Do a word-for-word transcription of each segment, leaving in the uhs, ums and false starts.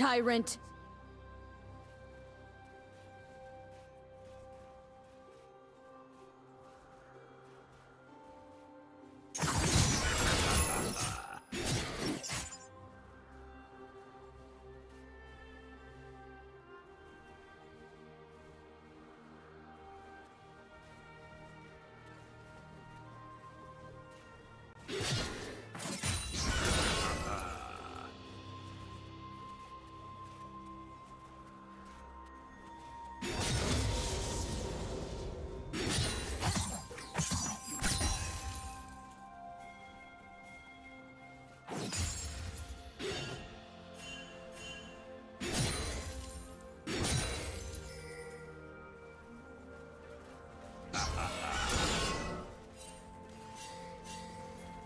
tyrant!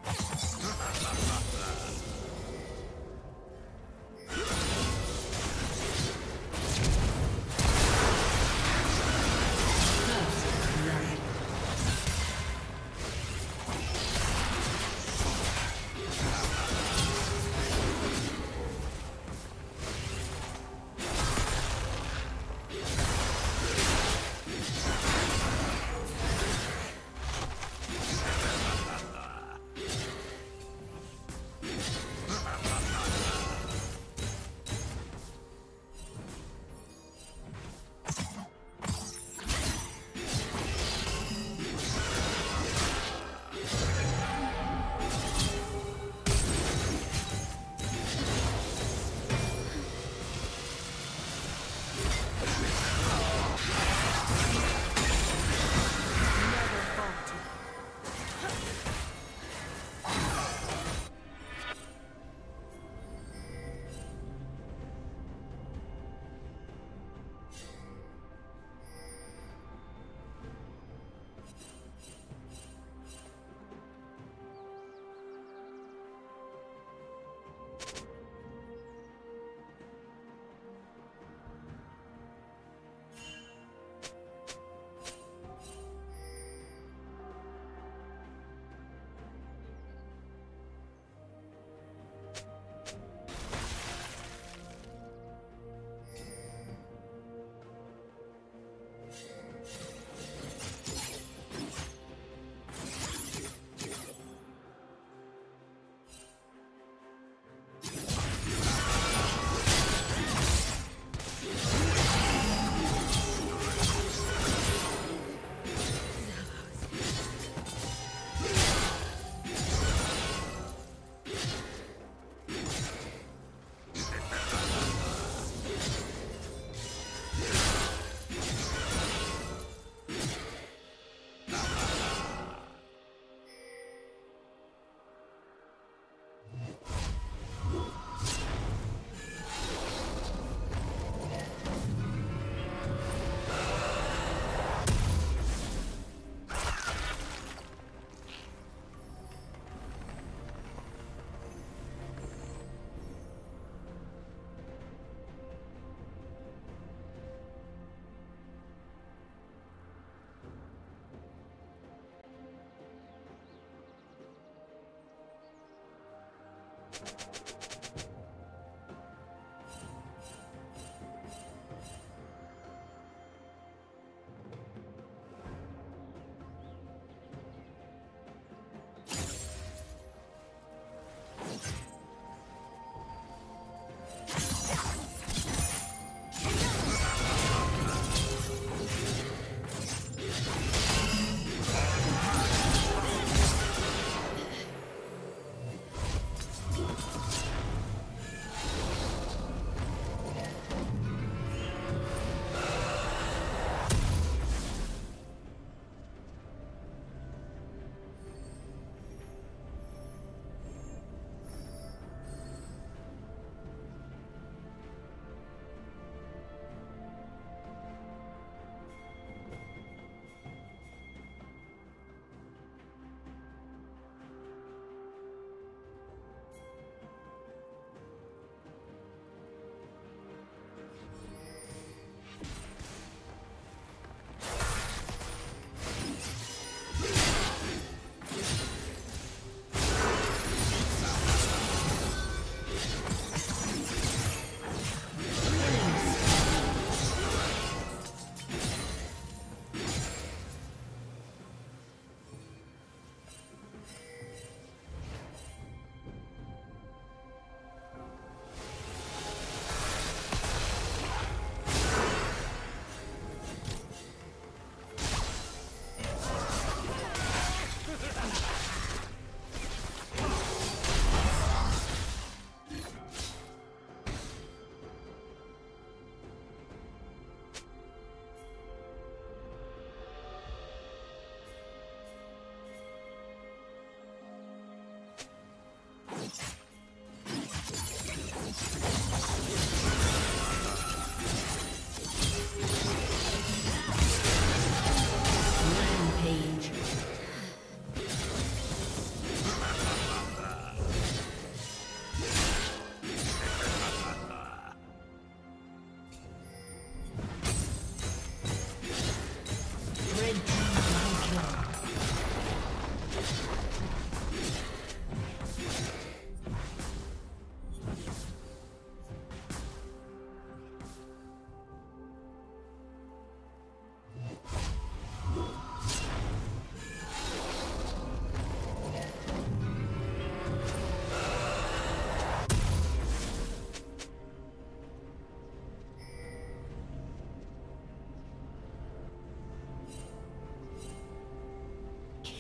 You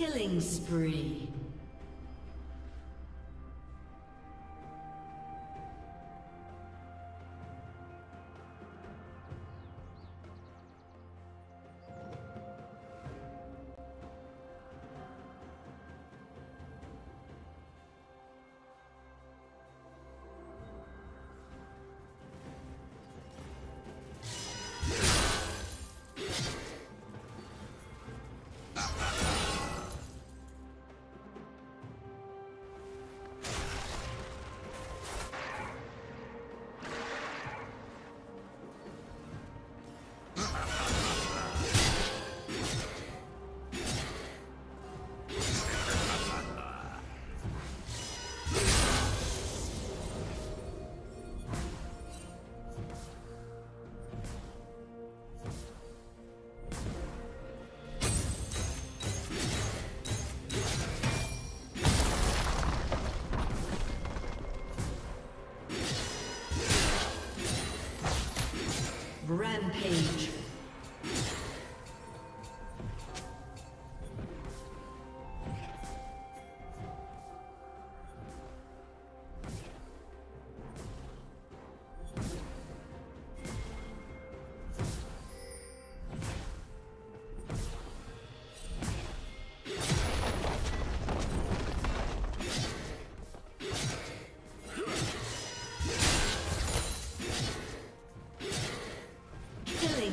Killing spree. Rampage.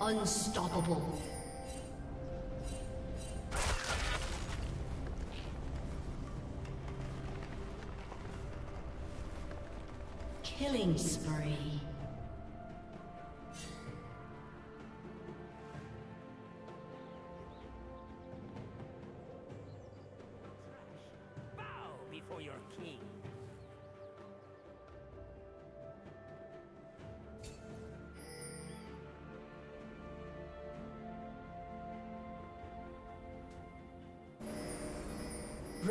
Unstoppable. Killing spree. Bow before your king.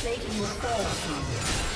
Satan will fall soon.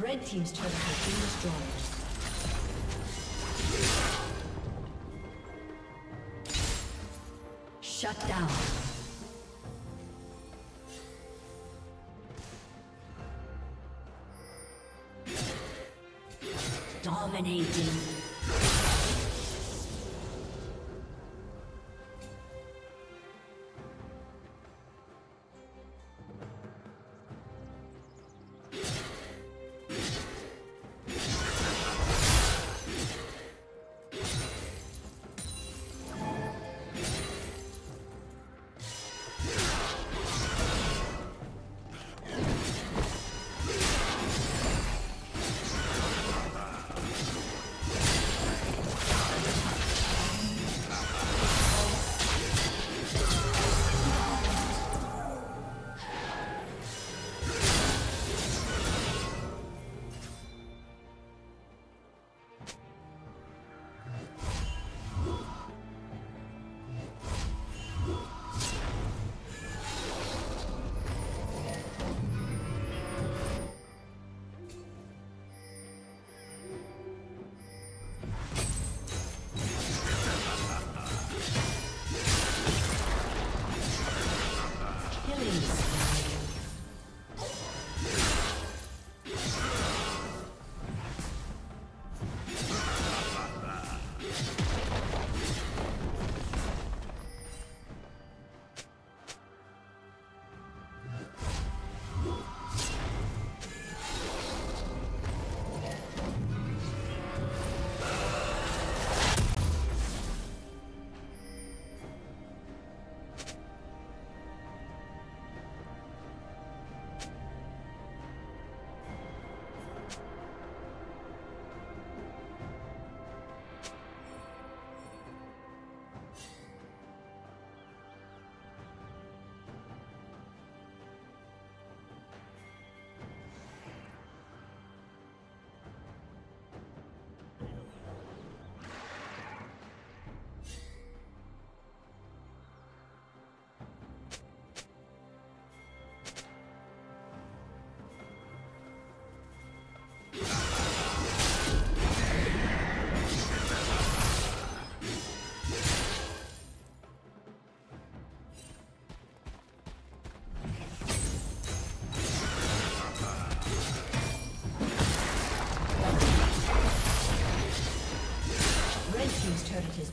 Red team's turret has been destroyed. Shut down. Dominating.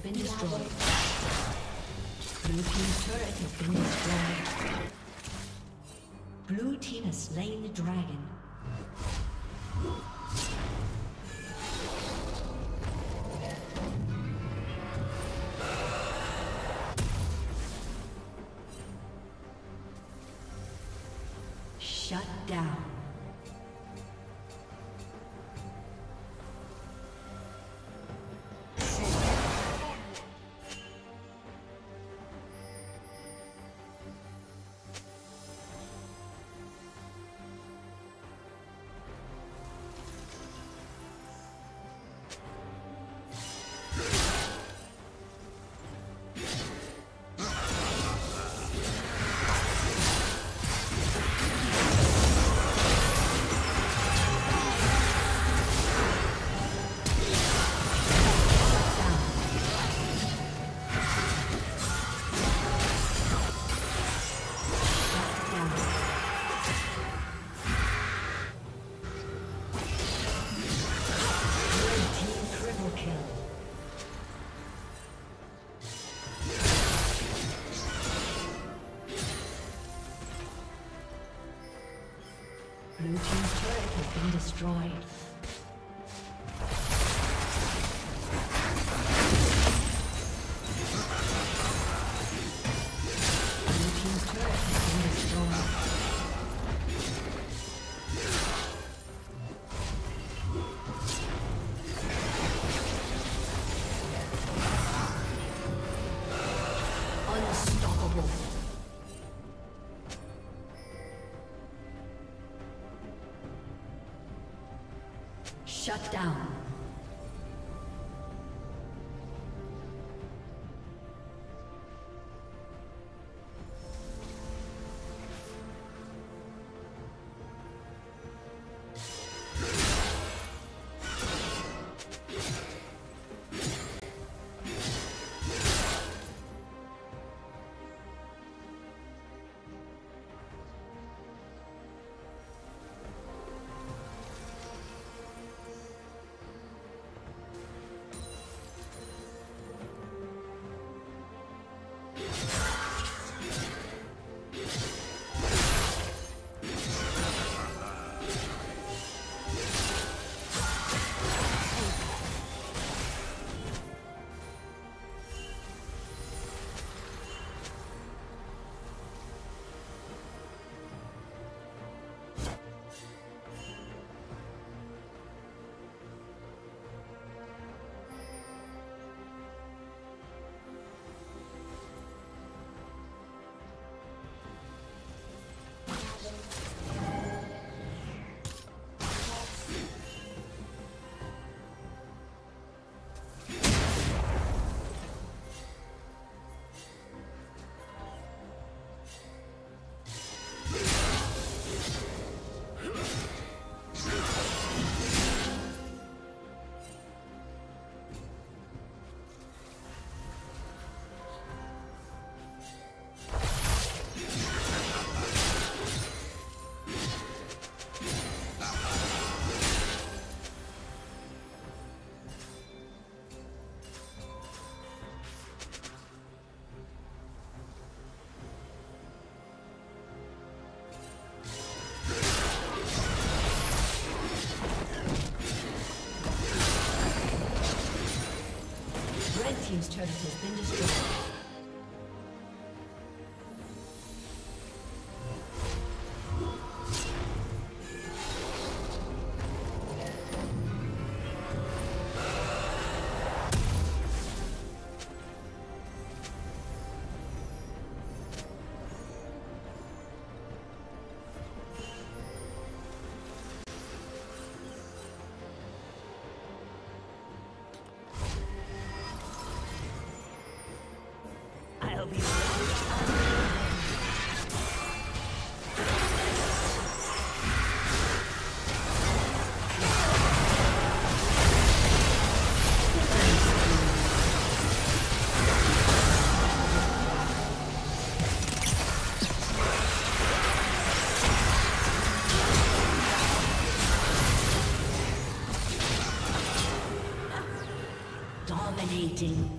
Been destroyed. Blue team's turret has been destroyed. Blue team has slain the dragon. Shut down. Blue team's turret has been destroyed. Shut down. Team's turret has been destroyed. Dominating.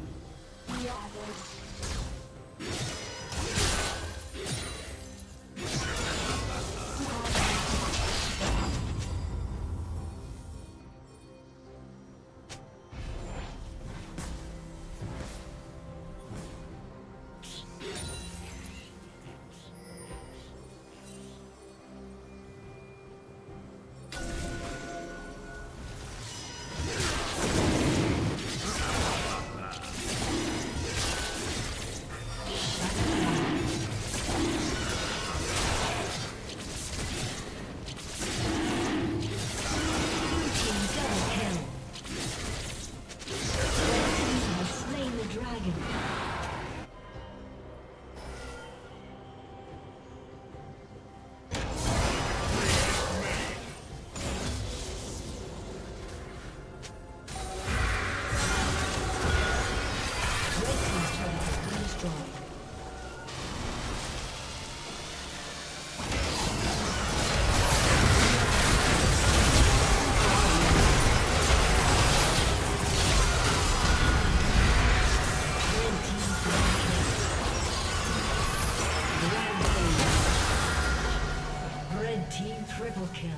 Red team triple kill.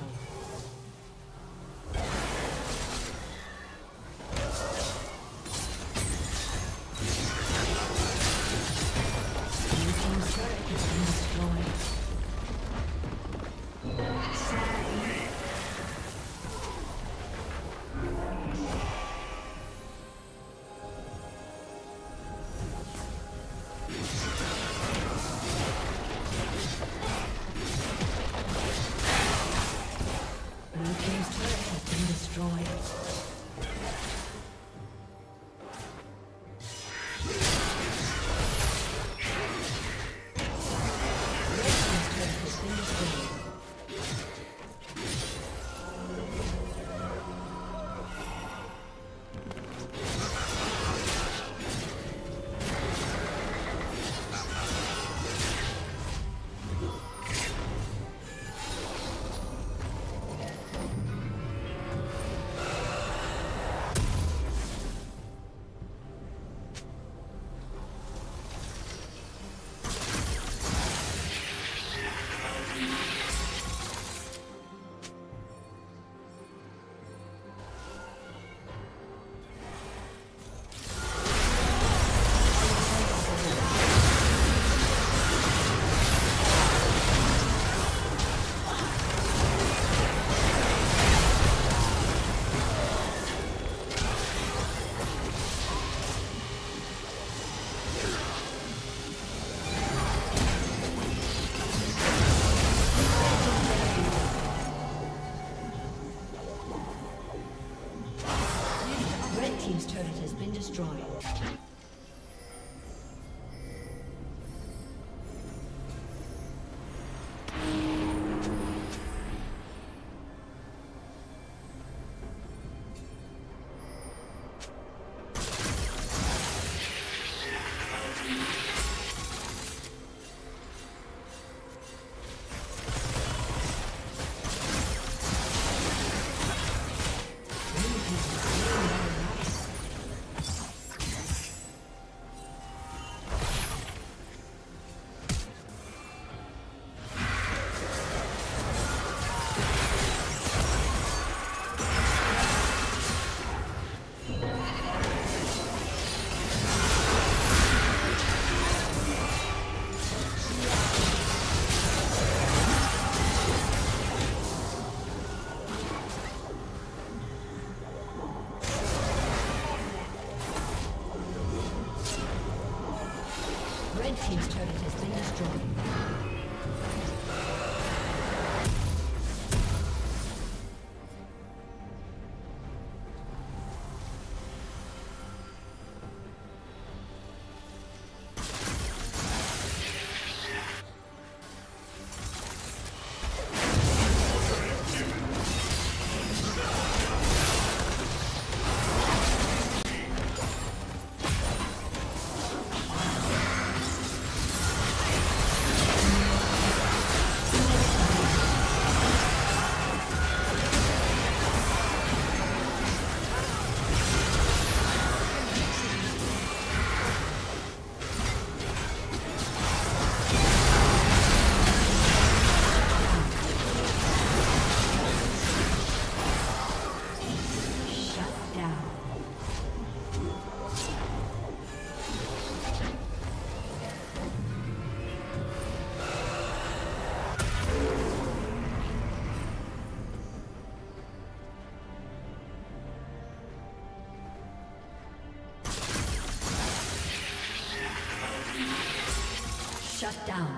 Shut down.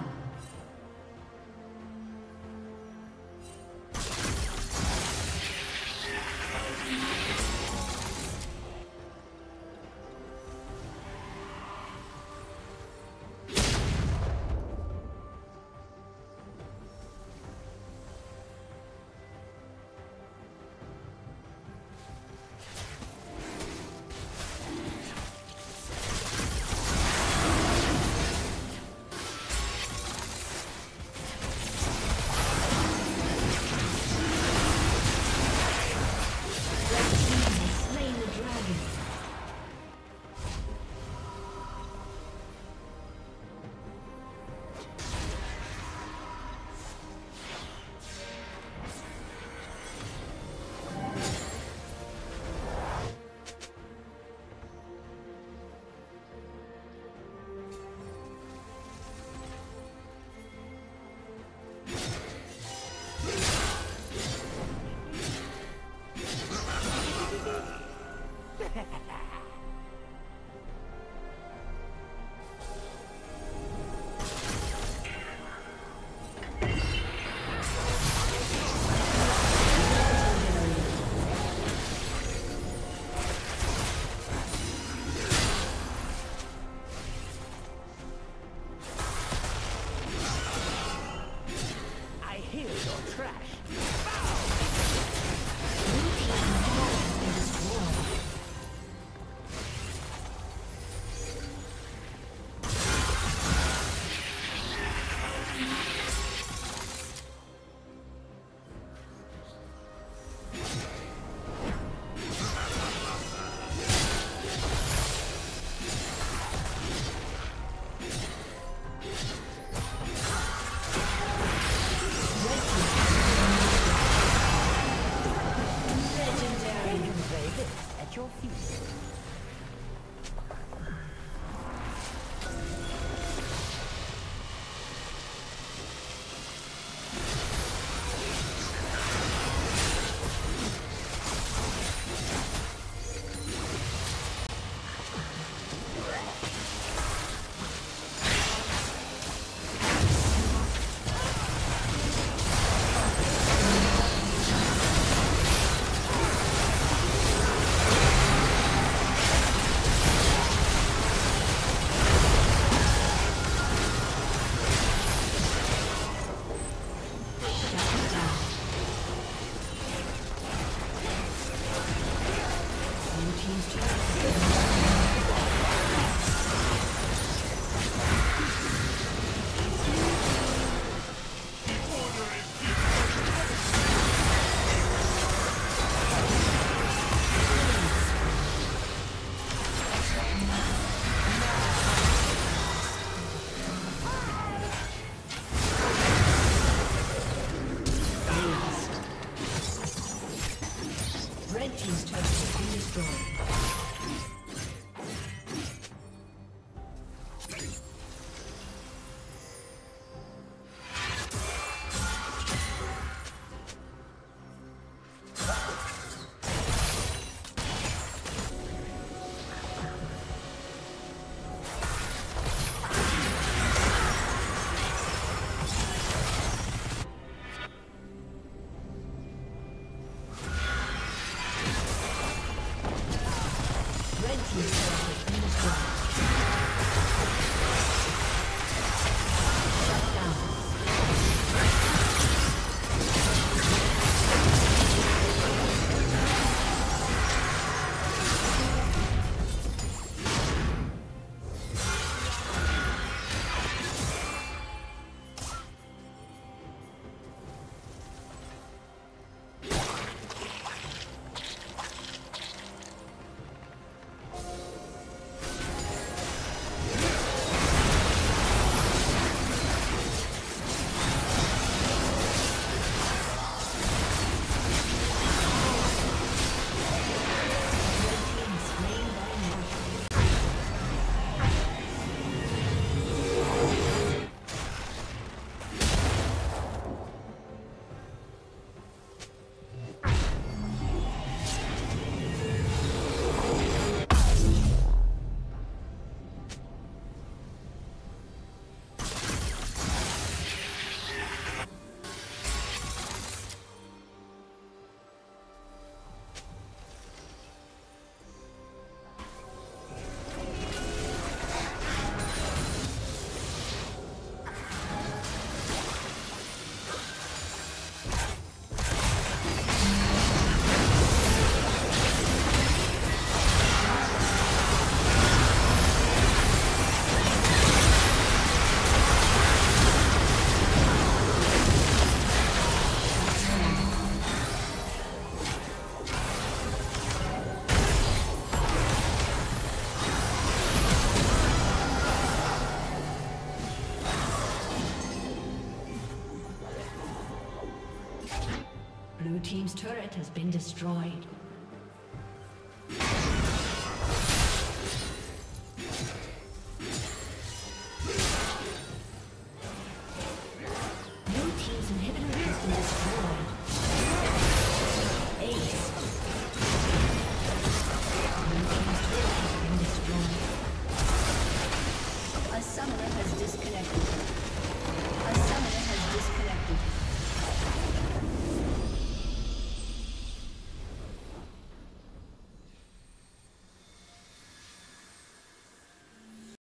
Blue team's turret has been destroyed.